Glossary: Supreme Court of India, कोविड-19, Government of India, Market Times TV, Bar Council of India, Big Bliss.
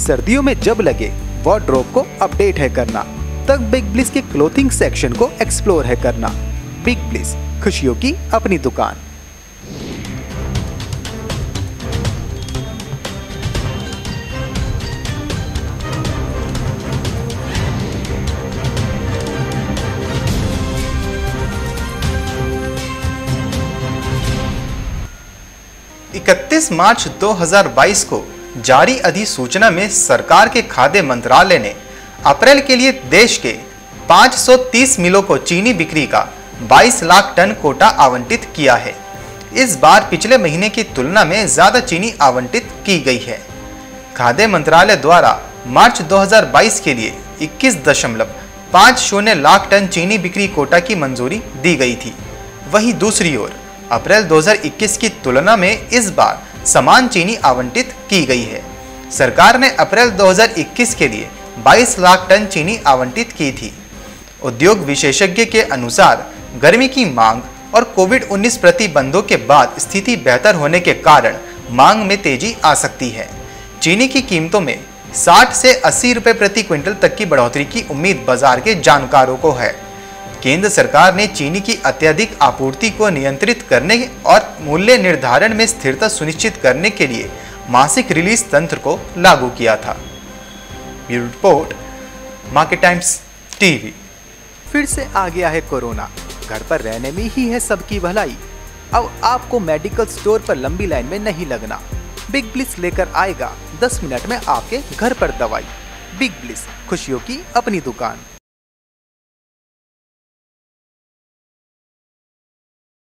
सर्दियों में जब लगे वार्डरोब को अपडेट है करना, तब बिग ब्लिस के क्लोथिंग सेक्शन को एक्सप्लोर है करना। बिग ब्लिस, खुशियों की अपनी दुकान। मार्च 31, 2022 को जारी अधिसूचना में सरकार के खाद्य मंत्रालय ने अप्रैल के लिए देश के 530 मिलों को चीनी बिक्री का 22 लाख टन कोटा आवंटित किया है। इस बार पिछले महीने की तुलना में ज्यादा चीनी आवंटित की गई है। खाद्य मंत्रालय द्वारा मार्च 2022 के लिए 21.50 लाख टन चीनी बिक्री कोटा की मंजूरी दी गई थी। वहीं दूसरी ओर अप्रैल 2021 की तुलना में इस बार समान चीनी आवंटित की गई है। सरकार ने अप्रैल 2021 के लिए 22 लाख टन चीनी आवंटित की थी। उद्योग विशेषज्ञ के अनुसार गर्मी की मांग और कोविड-19 प्रतिबंधों के बाद स्थिति बेहतर होने के कारण मांग में तेजी आ सकती है। चीनी की कीमतों में 60 से 80 रुपये प्रति क्विंटल तक की बढ़ोतरी की उम्मीद बाजार के जानकारों को है। केंद्र सरकार ने चीनी की अत्यधिक आपूर्ति को नियंत्रित करने और मूल्य निर्धारण में स्थिरता सुनिश्चित करने के लिए मासिक रिलीज तंत्र को लागू किया था। Bureau report, market times TV. फिर से आ गया है कोरोना, घर पर रहने में ही है सबकी भलाई। अब आपको मेडिकल स्टोर पर लंबी लाइन में नहीं लगना। बिग ब्लिस लेकर आएगा 10 मिनट में आपके घर पर दवाई। बिग ब्लिस, खुशियों की अपनी दुकान।